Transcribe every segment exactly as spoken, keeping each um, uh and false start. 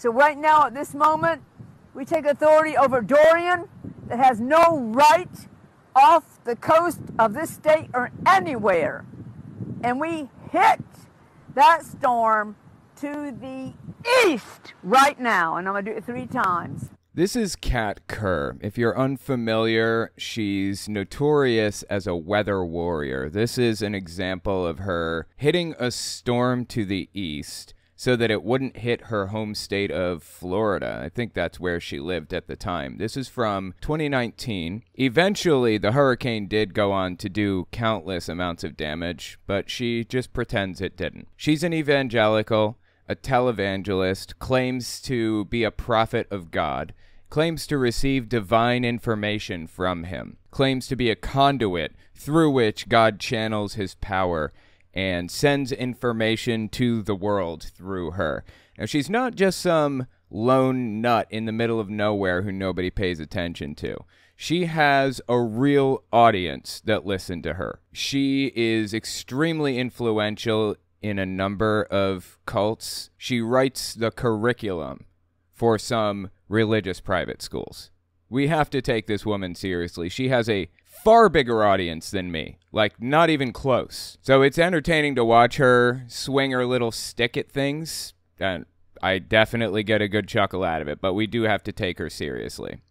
So right now, at this moment, we take authority over Dorian that has no right off the coast of this state or anywhere. And we hit that storm to the east right now. And I'm going to do it three times. This is Kat Kerr. If you're unfamiliar, she's notorious as a weather warrior. This is an example of her hitting a storm to the east so that it wouldn't hit her home state of Florida. I think that's where she lived at the time. This is from twenty nineteen. Eventually, the hurricane did go on to do countless amounts of damage, but she just pretends it didn't. She's an evangelical, a televangelist, claims to be a prophet of God, claims to receive divine information from him, claims to be a conduit through which God channels his power and sends information to the world through her. Now, she's not just some lone nut in the middle of nowhere who nobody pays attention to. She has a real audience that listen to her. She is extremely influential in a number of cults. She writes the curriculum for some religious private schools. We have to take this woman seriously. She has a far bigger audience than me, like not even close. So it's entertaining to watch her swing her little stick at things, and I definitely get a good chuckle out of it, but we do have to take her seriously.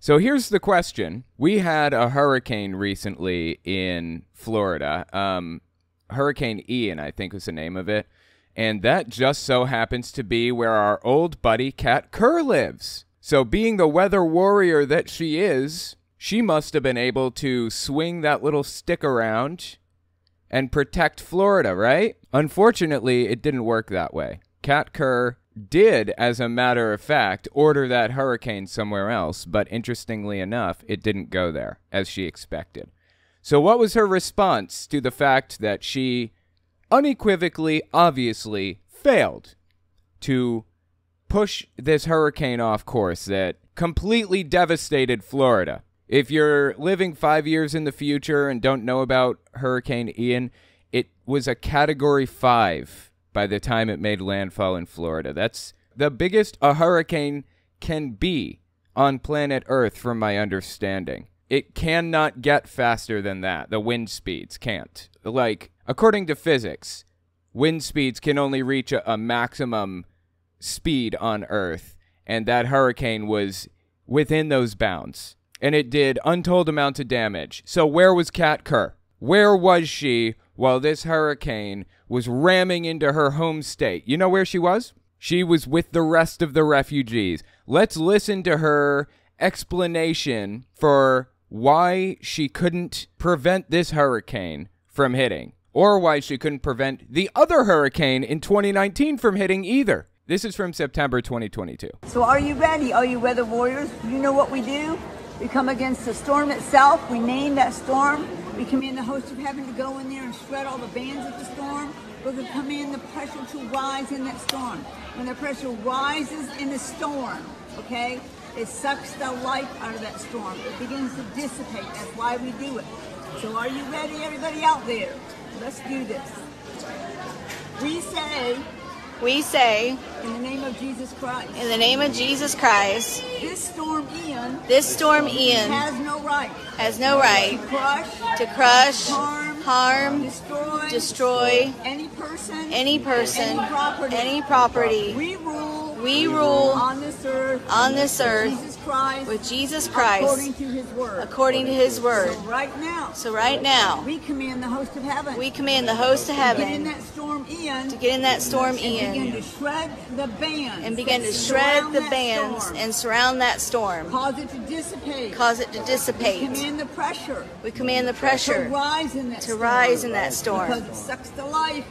So here's the question. We had a hurricane recently in Florida, um, Hurricane Ian, I think was the name of it. And that just so happens to be where our old buddy Kat Kerr lives. So being the weather warrior that she is, she must have been able to swing that little stick around and protect Florida, right? Unfortunately, it didn't work that way. Kat Kerr did, as a matter of fact, order that hurricane somewhere else. But interestingly enough, it didn't go there as she expected. So what was her response to the fact that she unequivocally, obviously failed to push this hurricane off course that completely devastated Florida? If you're living five years in the future and don't know about Hurricane Ian, it was a Category five by the time it made landfall in Florida. That's the biggest a hurricane can be on planet Earth, from my understanding. It cannot get faster than that. The wind speeds can't. Like, according to physics, wind speeds can only reach a, a maximum speed on Earth, and that hurricane was within those bounds, and it did untold amounts of damage. So where was Kat Kerr? Where was she while this hurricane was ramming into her home state? You know where she was? She was with the rest of the refugees. Let's listen to her explanation for why she couldn't prevent this hurricane from hitting, or why she couldn't prevent the other hurricane in twenty nineteen from hitting either. This is from September twenty twenty-two. So are you ready? Are you weather warriors? You know what we do? We come against the storm itself. We name that storm. We command the host of heaven to go in there and shred all the bands of the storm. We're going to command the pressure to rise in that storm. When the pressure rises in the storm, okay, it sucks the life out of that storm. It begins to dissipate. That's why we do it. So are you ready, everybody out there? Let's do this. We say, we say, in the name of Jesus Christ, in the name of Jesus Christ, this storm Ian, this storm Ian, has no right, has no right, to crush, to crush, harm, harm, destroy, destroy, any person, any person, any property, any property. We rule. We rule on this earth, on this earth with, Jesus Christ, with Jesus Christ, according to His word. According to His word. So right now, so right now, we command the host of heaven. We command the host of heaven to get in that storm Ian. To get in that storm Ian. And begin to shred the bands. And begin to shred the bands storm, and surround that storm. Cause it to dissipate. Cause it to dissipate. We command the pressure. We command the pressure to rise in that, to rise in that storm. Because it sucks the life.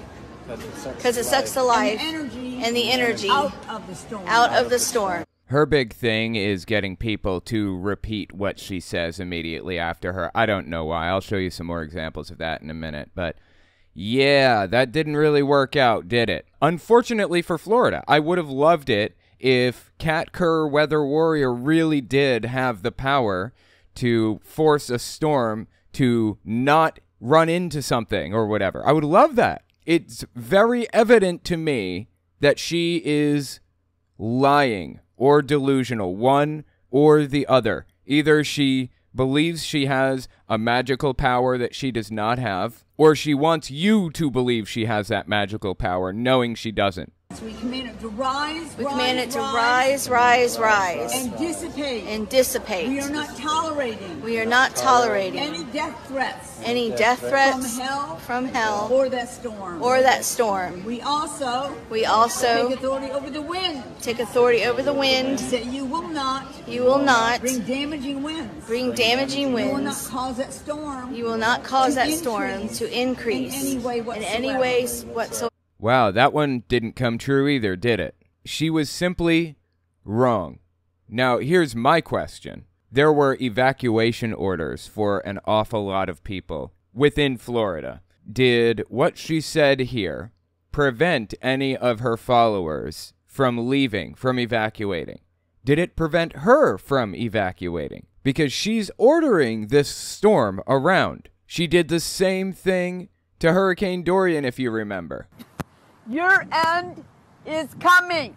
Because it sucks the life and the energy, and the energy out of the storm. Out of the storm. Her big thing is getting people to repeat what she says immediately after her. I don't know why. I'll show you some more examples of that in a minute. But yeah, that didn't really work out, did it? Unfortunately for Florida, I would have loved it if Kat Kerr, weather warrior, really did have the power to force a storm to not run into something or whatever. I would love that. It's very evident to me that she is lying or delusional, one or the other. Either she believes she has a magical power that she does not have, or she wants you to believe she has that magical power, knowing she doesn't. We command it to rise, we command it to rise, rise, rise, and dissipate, and dissipate. We are not tolerating. We are not tolerating any death threats. Any death threats from hell, from hell, or that storm, or that storm. We also, we also take authority over the wind. Take authority over the wind. That you will not, you will not bring damaging winds. Bring damaging winds. You will not cause that storm. You will not cause that storm to increase in any way whatsoever. In any ways whatsoever. Wow, that one didn't come true either, did it? She was simply wrong. Now, here's my question. There were evacuation orders for an awful lot of people within Florida. Did what she said here prevent any of her followers from leaving, from evacuating? Did it prevent her from evacuating? Because she's ordering this storm around. She did the same thing to Hurricane Dorian, if you remember. Your end is coming.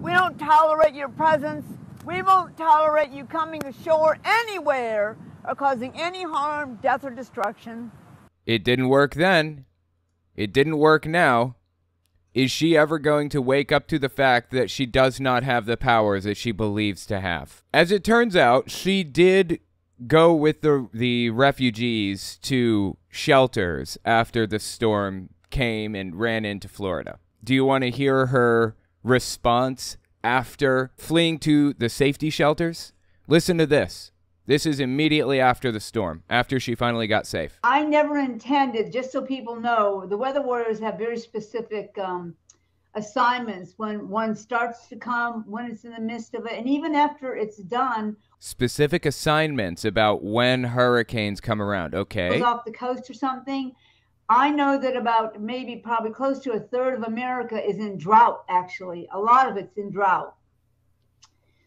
We don't tolerate your presence. We won't tolerate you coming ashore anywhere or causing any harm, death, or destruction. It didn't work then. It didn't work now. Is she ever going to wake up to the fact that she does not have the powers that she believes to have? As it turns out, she did go with the, the refugees to shelters after the storm came and ran into Florida. Do you want to hear her response after fleeing to the safety shelters? Listen to this. This is immediately after the storm, after she finally got safe. I never intended, just so people know, the weather warriors have very specific um, assignments when one starts to come, when it's in the midst of it, and even after it's done. Specific assignments about when hurricanes come around, okay? Off the coast or something. I know that about maybe probably close to a third of America is in drought, actually. A lot of it's in drought.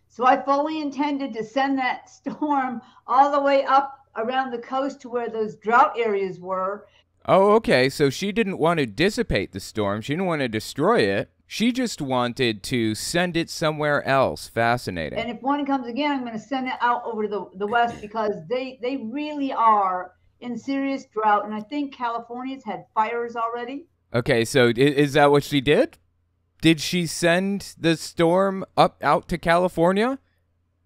So I fully intended to send that storm all the way up around the coast to where those drought areas were. Oh, okay. So she didn't want to dissipate the storm. She didn't want to destroy it. She just wanted to send it somewhere else. Fascinating. And if one comes again, I'm going to send it out over to the, the west because they, they really are in serious drought, and I think California's had fires already. Okay, so is that what she did? Did she send the storm up out to California?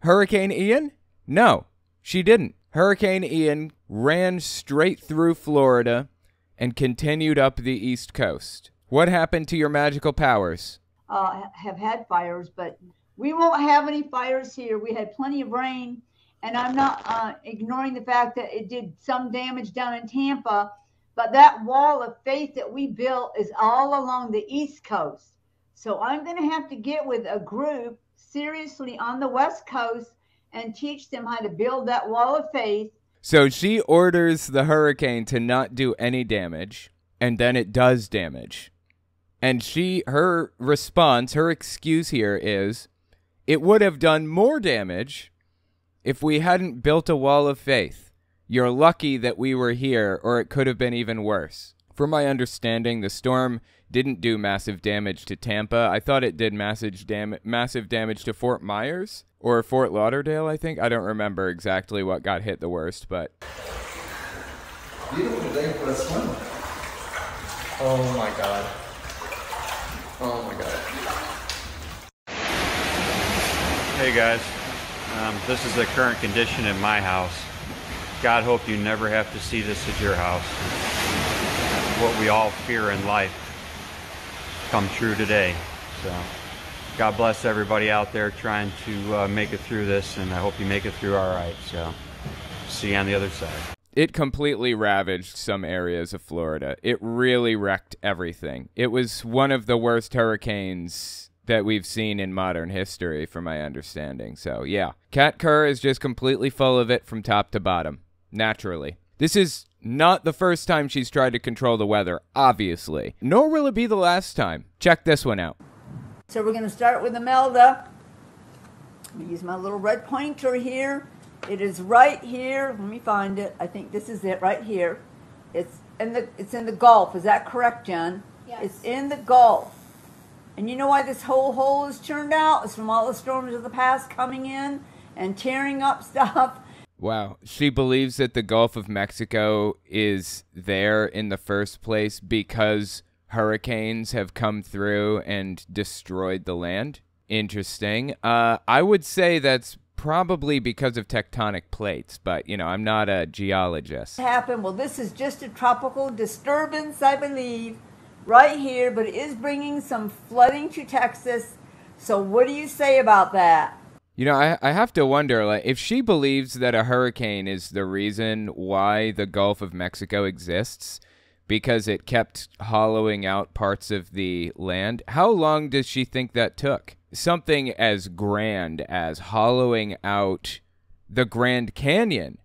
Hurricane Ian? No, she didn't. Hurricane Ian ran straight through Florida and continued up the East Coast. What happened to your magical powers? Uh, have had fires, but we won't have any fires here. We had plenty of rain. And I'm not uh, ignoring the fact that it did some damage down in Tampa, but that wall of faith that we built is all along the East Coast. So I'm going to have to get with a group seriously on the West Coast and teach them how to build that wall of faith. So she orders the hurricane to not do any damage, and then it does damage. And she, her response, her excuse here is, it would have done more damage if we hadn't built a wall of faith. You're lucky that we were here, or it could have been even worse. From my understanding, the storm didn't do massive damage to Tampa. I thought it did massive, dam massive damage to Fort Myers, or Fort Lauderdale, I think. I don't remember exactly what got hit the worst, but... Beautiful day for a swim. Oh my God. Oh my God. Hey guys. Um, this is the current condition in my house. God hope you never have to see this at your house. What we all fear in life come true today. So God bless everybody out there trying to uh, make it through this, and I hope you make it through all right. So see you on the other side. It completely ravaged some areas of Florida. It really wrecked everything. It was one of the worst hurricanes that we've seen in modern history, from my understanding. So, yeah. Kat Kerr is just completely full of it from top to bottom. Naturally. This is not the first time she's tried to control the weather, obviously. Nor will it be the last time. Check this one out. So we're going to start with Imelda. I'm going to use my little red pointer here. It is right here. Let me find it. I think this is it right here. It's in the, it's in the Gulf. Is that correct, Jen? Yes. It's in the Gulf. And you know why this whole hole is churned out? It's from all the storms of the past coming in and tearing up stuff. Wow. She believes that the Gulf of Mexico is there in the first place because hurricanes have come through and destroyed the land. Interesting. Uh, I would say that's probably because of tectonic plates, but, you know, I'm not a geologist. Happened. Well, this is just a tropical disturbance, I believe, right here, but it is bringing some flooding to Texas. So what do you say about that? You know, I, I have to wonder, like, if she believes that a hurricane is the reason why the Gulf of Mexico exists, because it kept hollowing out parts of the land, how long does she think that took? Something as grand as hollowing out the Grand Canyon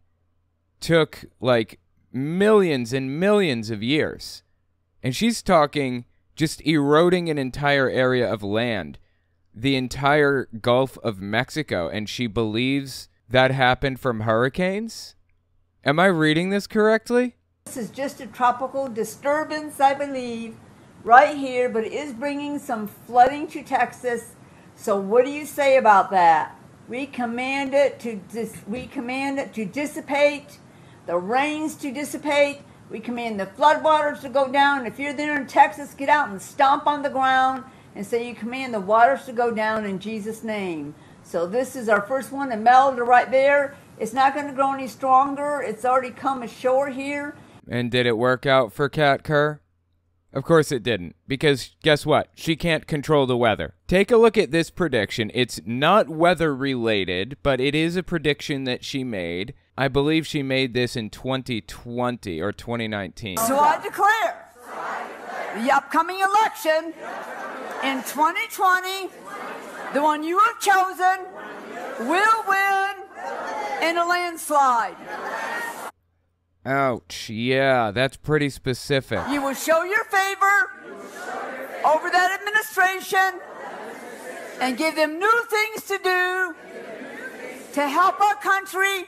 took like millions and millions of years. And she's talking just eroding an entire area of land, the entire Gulf of Mexico, and she believes that happened from hurricanes? Am I reading this correctly? This is just a tropical disturbance, I believe, right here, but it is bringing some flooding to Texas. So what do you say about that? We command it to dis we command it to dissipate, the rains to dissipate. We command the floodwaters to go down. If you're there in Texas, get out and stomp on the ground and say you command the waters to go down in Jesus' name. So this is our first one, Imelda, right there. It's not going to grow any stronger. It's already come ashore here. And did it work out for Kat Kerr? Of course it didn't, because guess what? She can't control the weather. Take a look at this prediction. It's not weather-related, but it is a prediction that she made. I believe she made this in twenty twenty or twenty nineteen. So I declare, so I declare the upcoming election in twenty twenty, the one you have chosen, will win in a landslide. Ouch, yeah, that's pretty specific. You will show your favor, you show your favor over that administration, administration and give them new things to do things to help our country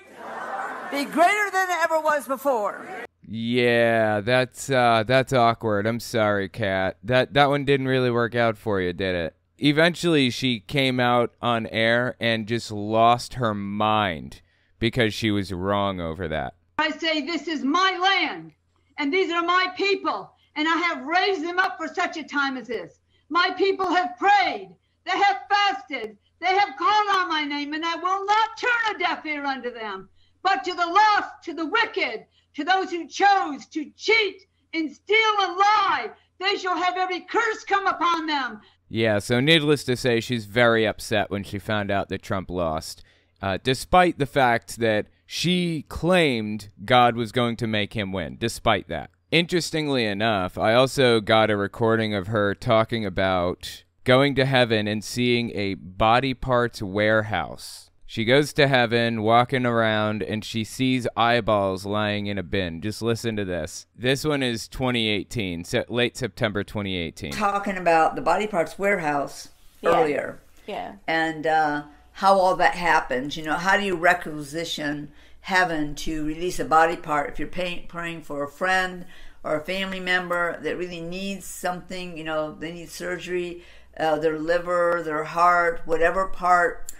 be greater than it ever was before. Yeah, that's uh, that's awkward. I'm sorry, Kat. That, that one didn't really work out for you, did it? Eventually, she came out on air and just lost her mind because she was wrong over that. I say this is my land, and these are my people, and I have raised them up for such a time as this. My people have prayed, they have fasted, they have called on my name, and I will not turn a deaf ear unto them. But to the lost, to the wicked, to those who chose to cheat and steal and lie, they shall have every curse come upon them. Yeah, so needless to say, she's very upset when she found out that Trump lost, uh, despite the fact that she claimed God was going to make him win, despite that. Interestingly enough, I also got a recording of her talking about going to heaven and seeing a body parts warehouse. She goes to heaven, walking around, and she sees eyeballs lying in a bin. Just listen to this. This one is twenty eighteen, so late September twenty eighteen. Talking about the body parts warehouse yeah. earlier. Yeah. And, uh... how all that happens, you know, how do you requisition heaven to release a body part if you're pay, praying for a friend or a family member that really needs something, you know, they need surgery, uh, their liver, their heart, whatever part.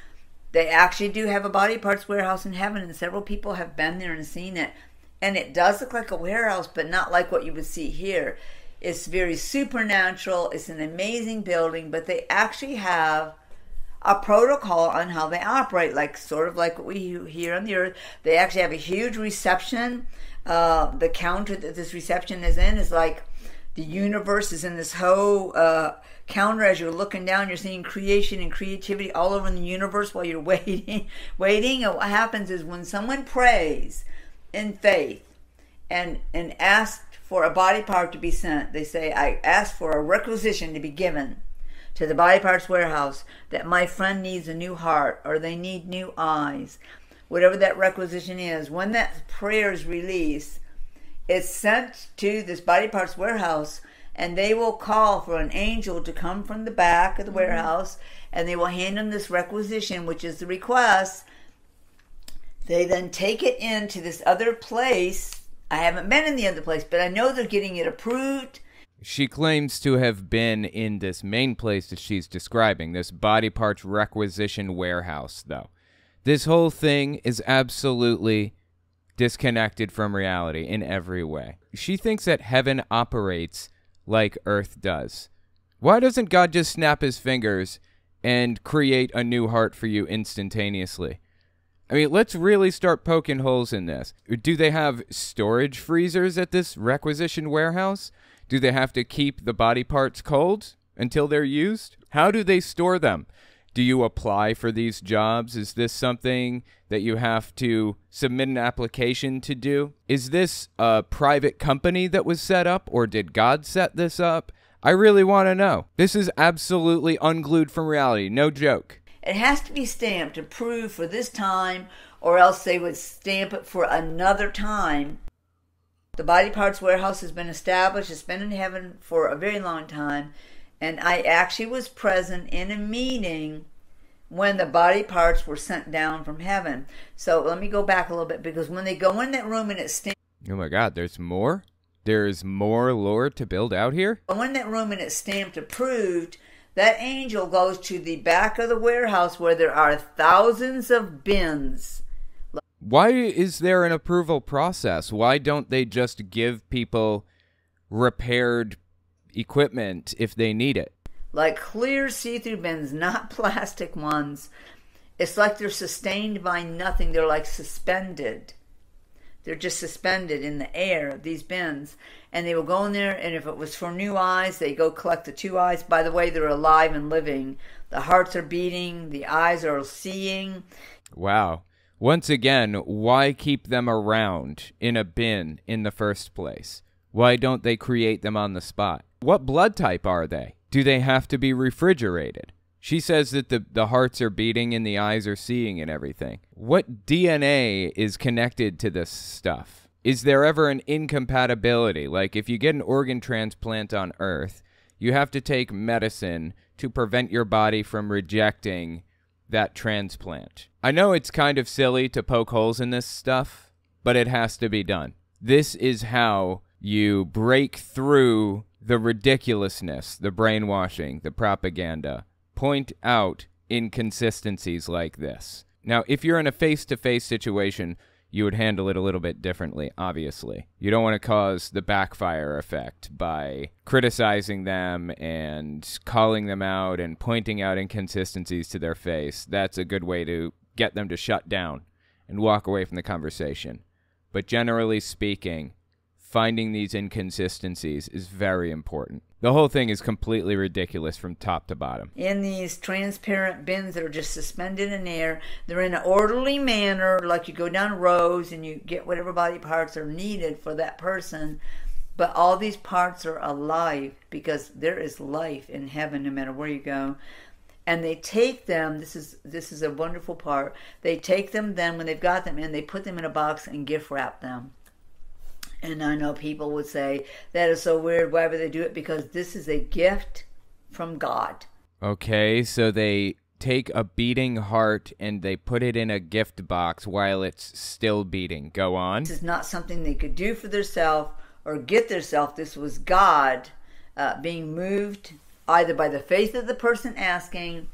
They actually do have a body parts warehouse in heaven, and several people have been there and seen it. And it does look like a warehouse, but not like what you would see here. It's very supernatural. It's an amazing building, but they actually have a protocol on how they operate, like sort of like what we hear on the earth. They actually have a huge reception. Uh, the counter that this reception is in is like the universe is in this whole uh, counter. As you're looking down, you're seeing creation and creativity all over in the universe while you're waiting. waiting. And what happens is when someone prays in faith and, and asks for a body part to be sent, they say, I ask for a requisition to be given to the body parts warehouse, that my friend needs a new heart, or they need new eyes, whatever that requisition is. When that prayer is released, it's sent to this body parts warehouse, and they will call for an angel to come from the back of the mm-hmm. warehouse, and they will hand them this requisition, which is the request. They then take it into this other place. I haven't been in the other place, but I know they're getting it approved. She claims to have been in this main place that she's describing, this body parts requisition warehouse, though. This whole thing is absolutely disconnected from reality in every way. She thinks that heaven operates like Earth does. Why doesn't God just snap his fingers and create a new heart for you instantaneously? I mean, let's really start poking holes in this. Do they have storage freezers at this requisition warehouse? Do they have to keep the body parts cold until they're used? How do they store them? Do you apply for these jobs? Is this something that you have to submit an application to do? Is this a private company that was set up, or did God set this up? I really want to know. This is absolutely unglued from reality. No joke. It has to be stamped and approved for this time, or else they would stamp it for another time. The body parts warehouse has been established. It's been in heaven for a very long time. And I actually was present in a meeting when the body parts were sent down from heaven. So let me go back a little bit, because when they go in that room and it's stamped... Oh my God, there's more? There's more lore to build out here? Go in that room and it's stamped approved. That angel goes to the back of the warehouse where there are thousands of bins. Why is there an approval process? Why don't they just give people repaired equipment if they need it? Like clear see-through bins, not plastic ones. It's like they're sustained by nothing. They're like suspended. They're just suspended in the air, these bins. And they will go in there, and if it was for new eyes, they go collect the two eyes. By the way, they're alive and living. The hearts are beating. The eyes are seeing. Wow. Once again, why keep them around in a bin in the first place? Why don't they create them on the spot? What blood type are they? Do they have to be refrigerated? She says that the, the hearts are beating and the eyes are seeing and everything. What D N A is connected to this stuff? Is there ever an incompatibility? Like if you get an organ transplant on Earth, you have to take medicine to prevent your body from rejecting that transplant. I know it's kind of silly to poke holes in this stuff, but it has to be done. This is how you break through the ridiculousness, the brainwashing, the propaganda. Point out inconsistencies like this. Now, if you're in a face-to-face situation, you would handle it a little bit differently, obviously. You don't want to cause the backfire effect by criticizing them and calling them out and pointing out inconsistencies to their face. That's a good way to get them to shut down and walk away from the conversation. But generally speaking, finding these inconsistencies is very important. The whole thing is completely ridiculous from top to bottom. In these transparent bins that are just suspended in air, they're in an orderly manner, like you go down rows and you get whatever body parts are needed for that person. But all these parts are alive, because there is life in heaven no matter where you go. And they take them, this is, this is a wonderful part, they take them then when they've got them in, they put them in a box and gift wrap them. And I know people would say, that is so weird, why would they do it? Because this is a gift from God. Okay, so they take a beating heart and they put it in a gift box while it's still beating. Go on. This is not something they could do for themselves or get themselves. This was God uh, being moved either by the faith of the person asking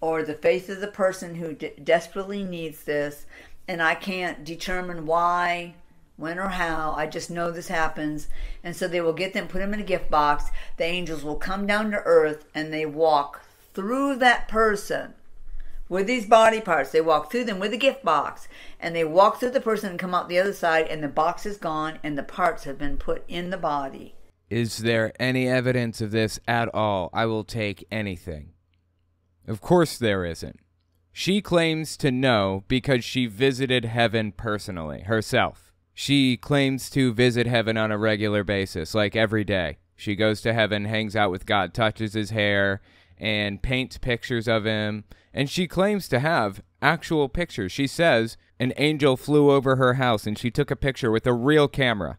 or the faith of the person who d desperately needs this. And I can't determine why, when or how, I just know this happens. And so they will get them, put them in a gift box. The angels will come down to earth and they walk through that person with these body parts. They walk through them with a gift box, and they walk through the person and come out the other side, and the box is gone and the parts have been put in the body. Is there any evidence of this at all? I will take anything. Of course there isn't. She claims to know because she visited heaven personally herself. She claims to visit heaven on a regular basis, like every day. She goes to heaven, hangs out with God, touches his hair, and paints pictures of him. And she claims to have actual pictures. She says an angel flew over her house and she took a picture with a real camera.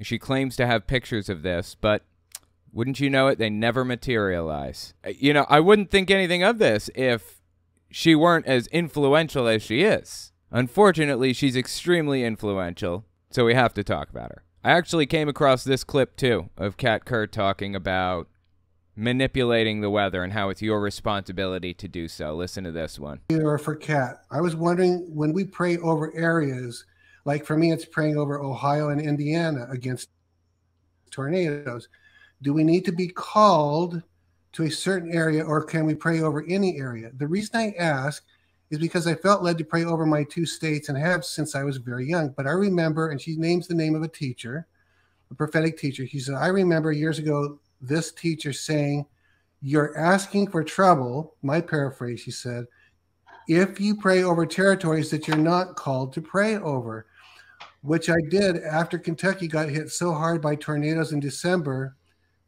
She claims to have pictures of this, but wouldn't you know it, they never materialize. You know, I wouldn't think anything of this if she weren't as influential as she is. Unfortunately, she's extremely influential, so we have to talk about her. I actually came across this clip, too, of Kat Kerr talking about manipulating the weather and how it's your responsibility to do so. Listen to this one. Or for Kat, I was wondering, when we pray over areas, like for me, it's praying over Ohio and Indiana against tornadoes, do we need to be called to a certain area, or can we pray over any area? The reason I ask is because I felt led to pray over my two states and have since I was very young. But I remember, and she names the name of a teacher, a prophetic teacher. She said, I remember years ago, this teacher saying, you're asking for trouble, my paraphrase, she said, if you pray over territories that you're not called to pray over, which I did after Kentucky got hit so hard by tornadoes in December.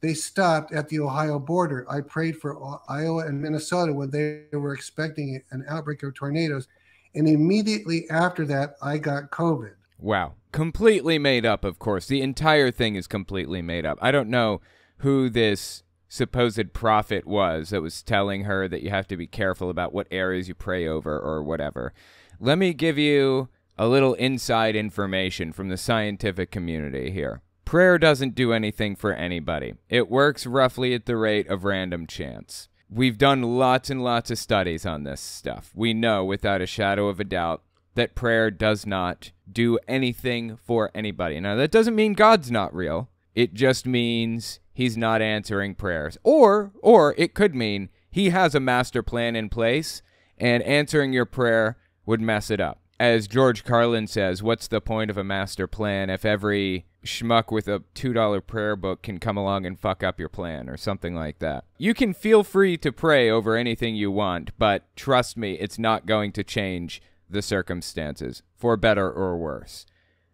They stopped at the Ohio border. I prayed for Iowa and Minnesota when they were expecting an outbreak of tornadoes. And immediately after that, I got COVID. Wow. Completely made up, of course. The entire thing is completely made up. I don't know who this supposed prophet was that was telling her that you have to be careful about what areas you pray over or whatever. Let me give you a little inside information from the scientific community here. Prayer doesn't do anything for anybody. It works roughly at the rate of random chance. We've done lots and lots of studies on this stuff. We know without a shadow of a doubt that prayer does not do anything for anybody. Now, that doesn't mean God's not real. It just means he's not answering prayers. Or, or it could mean he has a master plan in place and answering your prayer would mess it up. As George Carlin says, what's the point of a master plan if every schmuck with a two dollar prayer book can come along and fuck up your plan or something like that? You can feel free to pray over anything you want, but trust me, it's not going to change the circumstances, for better or worse.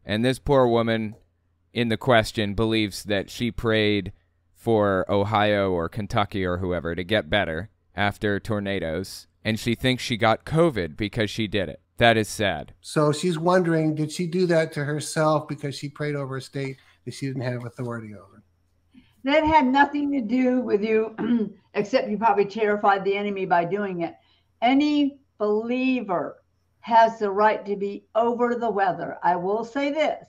And this poor woman in the question believes that she prayed for Ohio or Kentucky or whoever to get better after tornadoes, and she thinks she got COVID because she did it. That is sad. So she's wondering, did she do that to herself because she prayed over a state that she didn't have authority over? That had nothing to do with you, except you probably terrified the enemy by doing it. Any believer has the right to be over the weather. I will say this,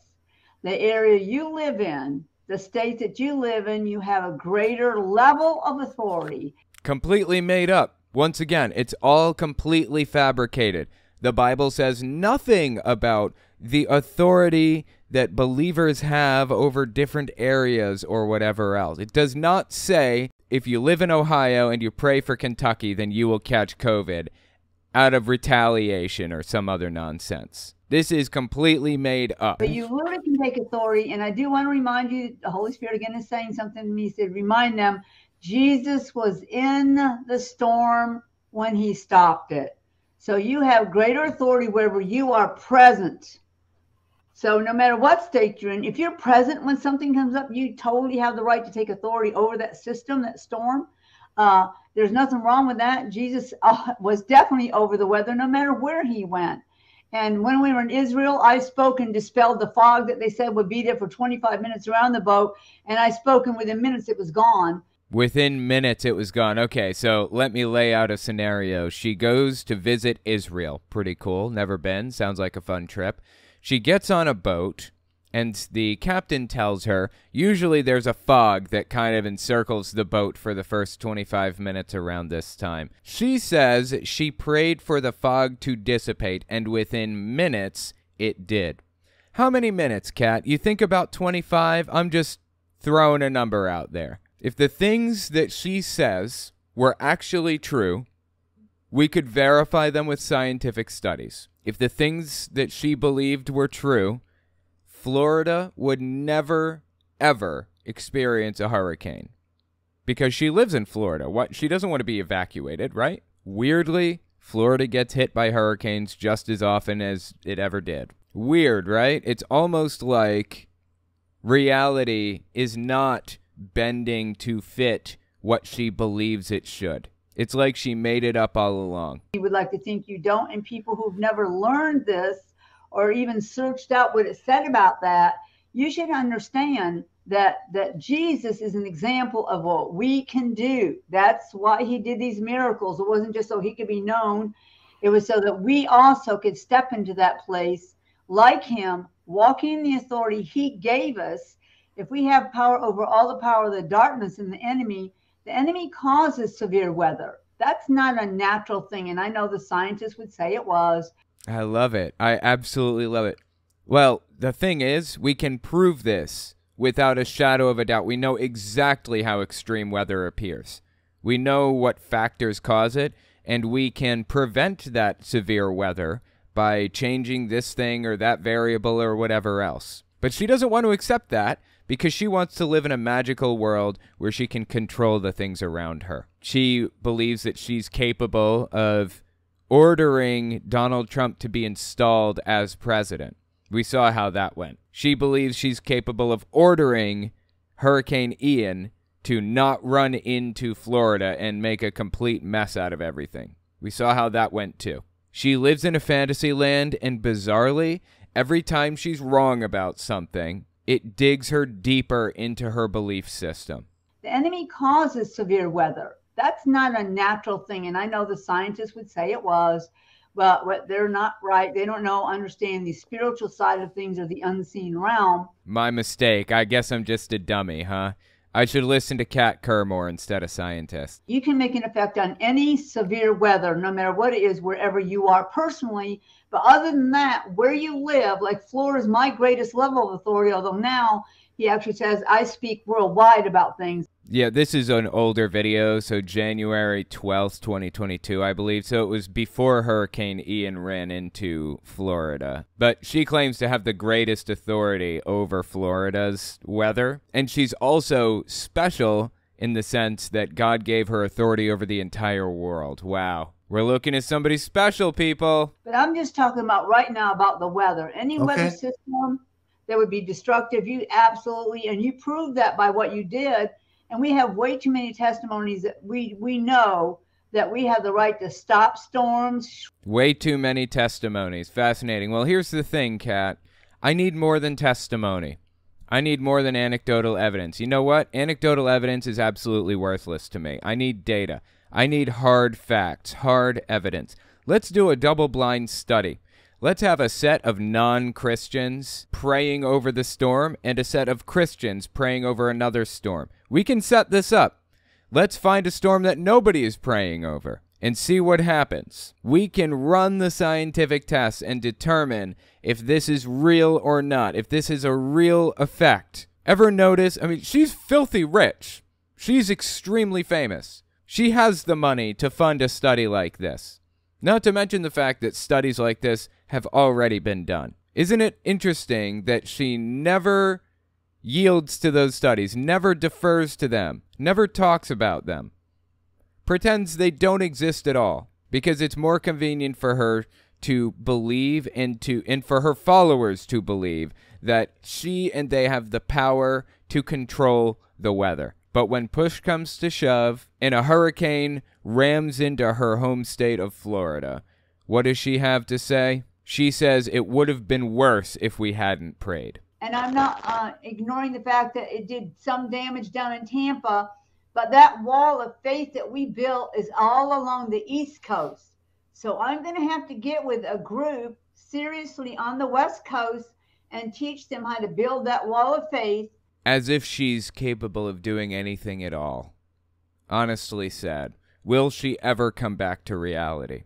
the area you live in, the state that you live in, you have a greater level of authority. Completely made up. Once again, it's all completely fabricated. The Bible says nothing about the authority that believers have over different areas or whatever else. It does not say if you live in Ohio and you pray for Kentucky, then you will catch COVID out of retaliation or some other nonsense. This is completely made up. But you literally can take authority, and I do want to remind you, the Holy Spirit again is saying something to me. He said, remind them, Jesus was in the storm when he stopped it. So you have greater authority wherever you are present. So no matter what state you're in, if you're present when something comes up, you totally have the right to take authority over that system, that storm. Uh, there's nothing wrong with that. Jesus uh, was definitely over the weather no matter where he went. And when we were in Israel, I spoke and dispelled the fog that they said would be there for twenty-five minutes around the boat. And I spoke and within minutes it was gone. Within minutes, it was gone. Okay, so let me lay out a scenario. She goes to visit Israel. Pretty cool. Never been. Sounds like a fun trip. She gets on a boat, and the captain tells her, usually there's a fog that kind of encircles the boat for the first twenty-five minutes around this time. She says she prayed for the fog to dissipate, and within minutes, it did. How many minutes, Kat? You think about twenty-five? I'm just throwing a number out there. If the things that she says were actually true, we could verify them with scientific studies. If the things that she believed were true, Florida would never, ever experience a hurricane because she lives in Florida. What, she doesn't want to be evacuated, right? Weirdly, Florida gets hit by hurricanes just as often as it ever did. Weird, right? It's almost like reality is not bending to fit what she believes it should. It's like she made it up all along. You would like to think you don't, and people who've never learned this or even searched out what it said about that, you should understand that that Jesus is an example of what we can do. That's why he did these miracles. It wasn't just so he could be known. It was so that we also could step into that place like him walking in the authority he gave us, if we have power over all the power of the darkness and the enemy, the enemy causes severe weather. That's not a natural thing. And I know the scientists would say it was. I love it. I absolutely love it. Well, the thing is, we can prove this without a shadow of a doubt. We know exactly how extreme weather appears. We know what factors cause it, and we can prevent that severe weather by changing this thing or that variable or whatever else. But she doesn't want to accept that because she wants to live in a magical world where she can control the things around her. She believes that she's capable of ordering Donald Trump to be installed as president. We saw how that went. She believes she's capable of ordering Hurricane Ian to not run into Florida and make a complete mess out of everything. We saw how that went too. She lives in a fantasy land, and bizarrely, every time she's wrong about something, it digs her deeper into her belief system. The enemy causes severe weather. That's not a natural thing. And I know the scientists would say it was, but what they're not right. They don't know, understand the spiritual side of things or the unseen realm. My mistake. I guess I'm just a dummy, huh? I should listen to Kat Kerr more instead of scientists. You can make an effect on any severe weather, no matter what it is, wherever you are personally. But other than that, where you live, like Florida is my greatest level of authority, although now he actually says, I speak worldwide about things. Yeah, this is an older video, so January twelfth, twenty twenty-two, I believe. So it was before Hurricane Ian ran into Florida. But she claims to have the greatest authority over Florida's weather. And she's also special in the sense that God gave her authority over the entire world. Wow. We're looking at somebody special, people. But I'm just talking about right now about the weather. Any okay. weather system that would be destructive, you absolutely, and you proved that by what you did. And we have way too many testimonies that we, we know that we have the right to stop storms. Way too many testimonies. Fascinating. Well, here's the thing, Kat. I need more than testimony. I need more than anecdotal evidence. You know what? Anecdotal evidence is absolutely worthless to me. I need data. I need hard facts, hard evidence. Let's do a double-blind study. Let's have a set of non-Christians praying over the storm and a set of Christians praying over another storm. We can set this up. Let's find a storm that nobody is praying over and see what happens. We can run the scientific tests and determine if this is real or not, if this is a real effect. Ever notice? I mean, she's filthy rich. She's extremely famous. She has the money to fund a study like this. Not to mention the fact that studies like this have already been done. Isn't it interesting that she never yields to those studies, never defers to them, never talks about them, pretends they don't exist at all because it's more convenient for her to believe and to and for her followers to believe that she and they have the power to control the weather. But when push comes to shove and a hurricane rams into her home state of Florida, what does she have to say? She says it would have been worse if we hadn't prayed. And I'm not uh, ignoring the fact that it did some damage down in Tampa, but that wall of faith that we built is all along the East Coast. So I'm going to have to get with a group seriously on the West Coast and teach them how to build that wall of faith. As if she's capable of doing anything at all. Honestly sad. Will she ever come back to reality?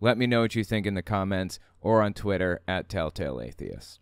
Let me know what you think in the comments or on Twitter at Telltale Atheist.